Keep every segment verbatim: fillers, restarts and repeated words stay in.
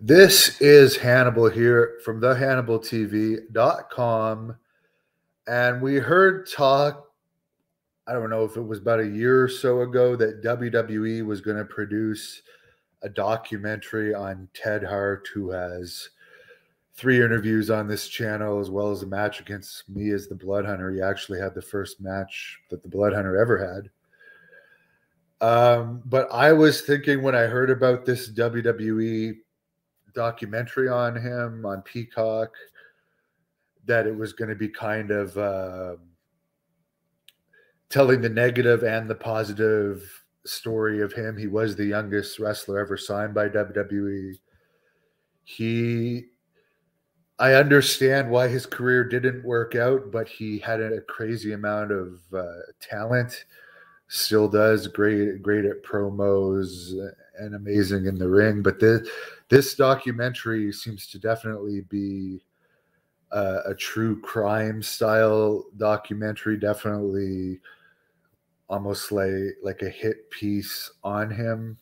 This is Hannibal here from the Hannibal T V dot com, and we heard talk, I don't know if it was about a year or so ago, that W W E was going to produce a documentary on Ted Hart, who has three interviews on this channel, as well as a match against me as the Bloodhunter. He actually had the first match that the Bloodhunter ever had. Um, but I was thinking when I heard about this W W E documentary on him on Peacock that it was going to be kind of uh, telling the negative and the positive story of him. He was the youngest wrestler ever signed by W W E. He, I understand why his career didn't work out, but he had a crazy amount of uh, talent. Still does great, great at promos and amazing in the ring. But this, this documentary seems to definitely be uh, a true crime style documentary. Definitely, almost like like a hit piece on him,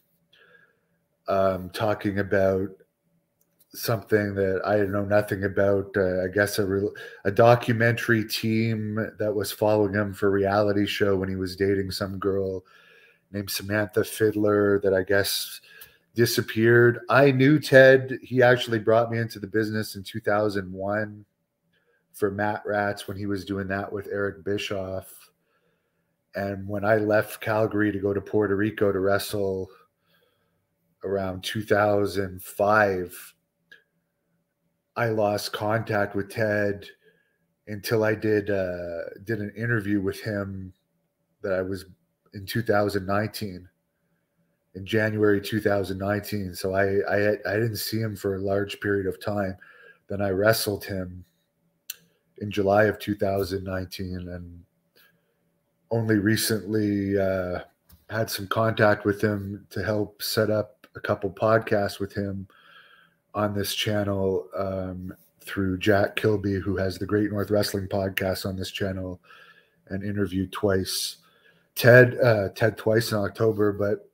um, talking about something that I know nothing about. Uh, I guess a re a documentary team that was following him for a reality show when he was dating some girl named Samantha Fiddler that I guess disappeared. I knew Ted. He actually brought me into the business in two thousand one for Matt Ratz when he was doing that with Eric Bischoff. And when I left Calgary to go to Puerto Rico to wrestle around two thousand five, I lost contact with Ted until I did uh, did an interview with him that I was in two thousand nineteen, in January two thousand nineteen. So I I, had, I didn't see him for a large period of time. Then I wrestled him in July of two thousand nineteen, and only recently uh, had some contact with him to help set up a couple podcasts with him on this channel, um, through Jack Kilby, who has the Great North Wrestling Podcast on this channel, and interviewed twice, Ted, uh, Ted twice in October. But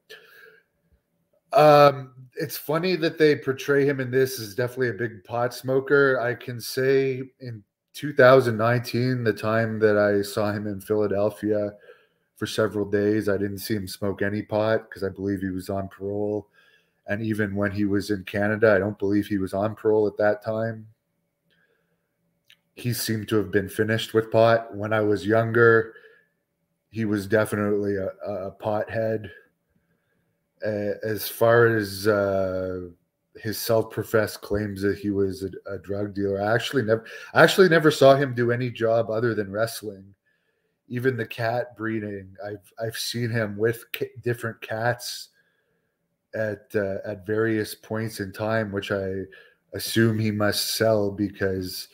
um, it's funny that they portray him in this as definitely a big pot smoker. I can say in two thousand nineteen, the time that I saw him in Philadelphia for several days, I didn't see him smoke any pot because I believe he was on parole. And even when he was in Canada, I don't believe he was on parole at that time. He seemed to have been finished with pot. When I was younger, he was definitely a, a pothead. Uh, as far as uh, his self-professed claims that he was a, a drug dealer, I actually never, I actually never saw him do any job other than wrestling. Even the cat breeding, I've I've seen him with different cats at uh, at various points in time, which I assume he must sell, because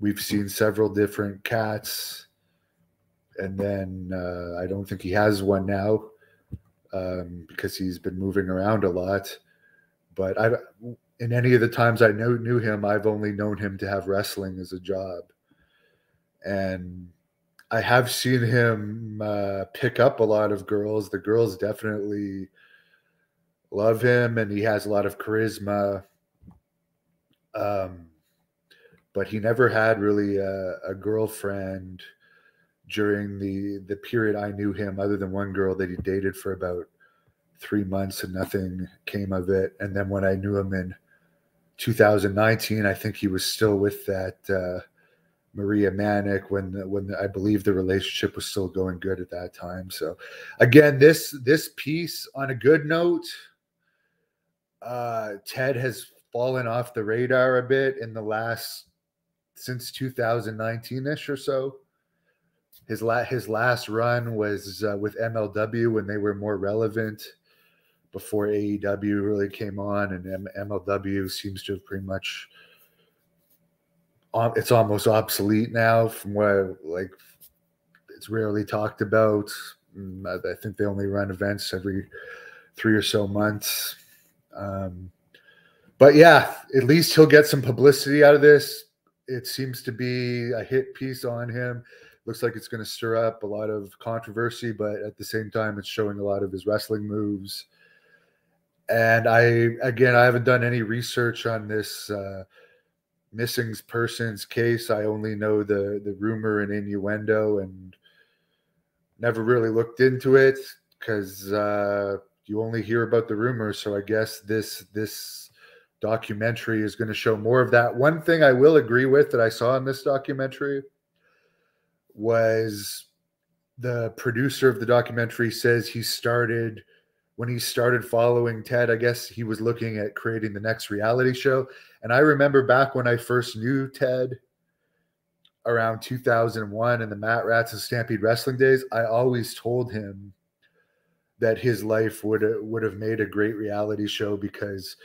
we've seen several different cats. And then uh, I don't think he has one now, um, because he's been moving around a lot. But I, in any of the times I know, knew him, I've only known him to have wrestling as a job. And I have seen him uh, pick up a lot of girls. The girls definitely love him, and he has a lot of charisma. Um, but he never had really a, a girlfriend during the, the period I knew him, other than one girl that he dated for about three months and nothing came of it. And then when I knew him in two thousand nineteen, I think he was still with that uh, Maria Manic, when the, when the, I believe the relationship was still going good at that time. So again, this, this piece on a good note. Uh, Ted has fallen off the radar a bit in the last, since two thousand nineteen-ish or so. His, la his last run was uh, with M L W, when they were more relevant, before A E W really came on, and M MLW seems to have pretty much, um, it's almost obsolete now, from where, like, it's rarely talked about. I think they only run events every three or so months. Um, but yeah, at least he'll get some publicity out of this. It seems to be a hit piece on him. Looks like it's going to stir up a lot of controversy, but at the same time, it's showing a lot of his wrestling moves. And I, again, I haven't done any research on this uh, missing persons case. I only know the, the rumor and innuendo, and never really looked into it because uh, you only hear about the rumors. So I guess this, this documentary is going to show more of that. One thing I will agree with that I saw in this documentary was the producer of the documentary says he started... when he started following Ted, I guess he was looking at creating the next reality show. And I remember back when I first knew Ted around two thousand one in the Matt Ratz and Stampede Wrestling days, I always told him that his life would, would have made a great reality show because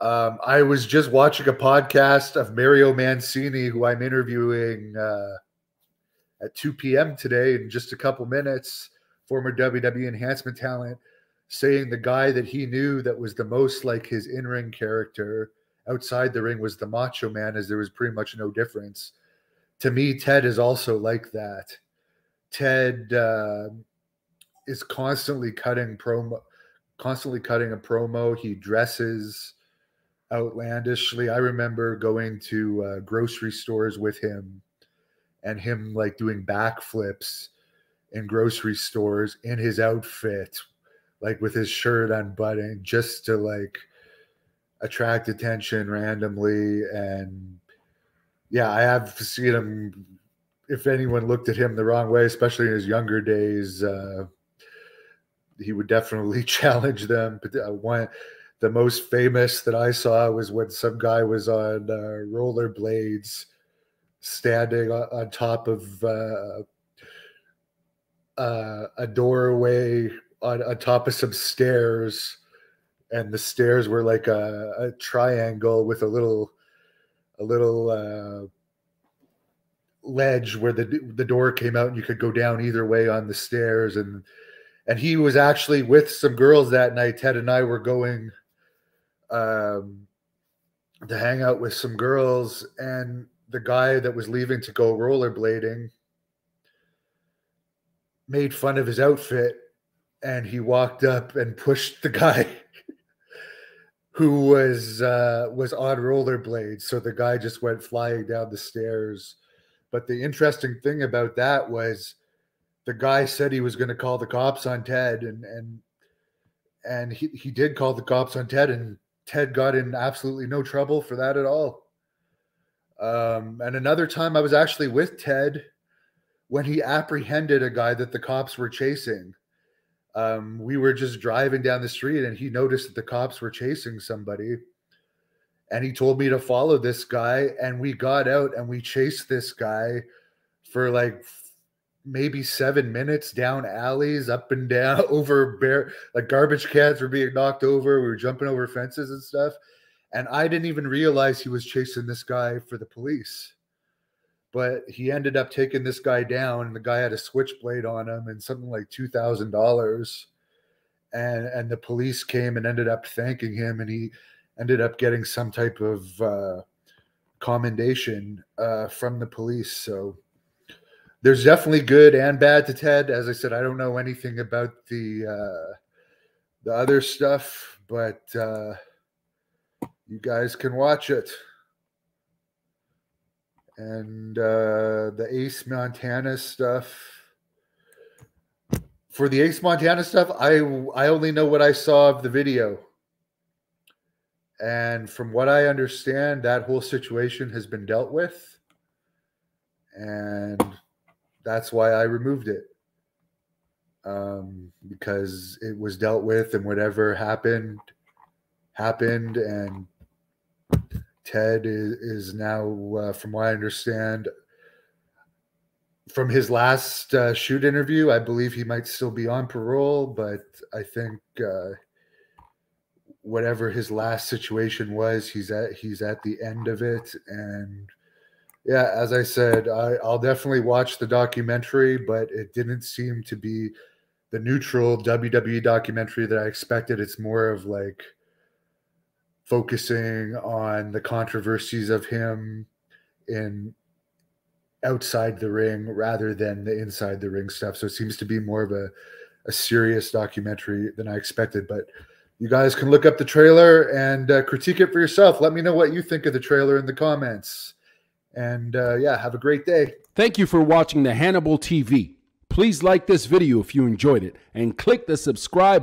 um, I was just watching a podcast of Mario Mancini, who I'm interviewing uh, at two P M today in just a couple minutes, former W W E enhancement talent, saying the guy that he knew that was the most like his in-ring character outside the ring was the Macho Man, as there was pretty much no difference. To me, Ted is also like that. Ted uh, is constantly cutting promo, constantly cutting a promo. He dresses outlandishly. I remember going to uh, grocery stores with him and him like doing backflips in grocery stores in his outfit, like with his shirt unbuttoned, just to like attract attention randomly. And yeah, I have seen him, if anyone looked at him the wrong way, especially in his younger days, uh, he would definitely challenge them. But one, the most famous that I saw was when some guy was on uh, rollerblades standing on, on top of uh, uh, a doorway On, on top of some stairs, and the stairs were like a, a triangle with a little a little uh, ledge where the the door came out, and you could go down either way on the stairs. And and he was actually with some girls that night. Ted and I were going um, to hang out with some girls, and the guy that was leaving to go rollerblading made fun of his outfit. And he walked up and pushed the guy who was uh, was on rollerblades. So the guy just went flying down the stairs. But the interesting thing about that was the guy said he was going to call the cops on Ted. And and and he, he did call the cops on Ted. And Ted got in absolutely no trouble for that at all. Um, and another time I was actually with Ted when he apprehended a guy that the cops were chasing. Um, we were just driving down the street, and he noticed that the cops were chasing somebody, and he told me to follow this guy. And we got out and we chased this guy for like maybe seven minutes down alleys, up and down, over bare, like garbage cans were being knocked over. We were jumping over fences and stuff. And I didn't even realize he was chasing this guy for the police, but he ended up taking this guy down, and the guy had a switchblade on him and something like two thousand dollars. And, and the police came and ended up thanking him, and he ended up getting some type of uh, commendation uh, from the police. So there's definitely good and bad to Ted. As I said, I don't know anything about the, uh, the other stuff, but uh, you guys can watch it. And uh, the Ace Montana stuff. For the Ace Montana stuff, I, I only know what I saw of the video. And from what I understand, that whole situation has been dealt with. And that's why I removed it. Um, because it was dealt with, and whatever happened, happened, and... Ted is, is now, uh, from what I understand, from his last uh, shoot interview, I believe he might still be on parole, but I think uh, whatever his last situation was, he's at, he's at the end of it. And yeah, as I said, I, I'll definitely watch the documentary, but it didn't seem to be the neutral W W E documentary that I expected. It's more of like focusing on the controversies of him in outside the ring rather than the inside the ring stuff. So it seems to be more of a, a serious documentary than I expected, but you guys can look up the trailer and uh, critique it for yourself. Let me know what you think of the trailer in the comments. And uh, yeah, have a great day. Thank you for watching the Hannibal T V. Please like this video if you enjoyed it and click the subscribe